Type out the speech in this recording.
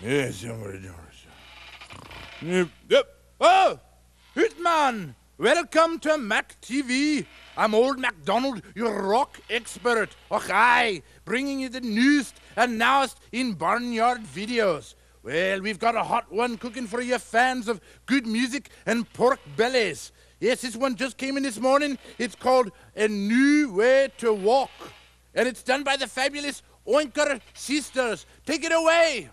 Yes, yep. Oh, Hitman, welcome to MacTV. I'm Old Macdonald, your rock expert. Och aye, bringing you the newest and nowest in barnyard videos. Well, we've got a hot one cooking for you fans of good music and pork bellies. Yes, this one just came in this morning. It's called A New Way to Walk. And it's done by the fabulous Oinker Sisters. Take it away.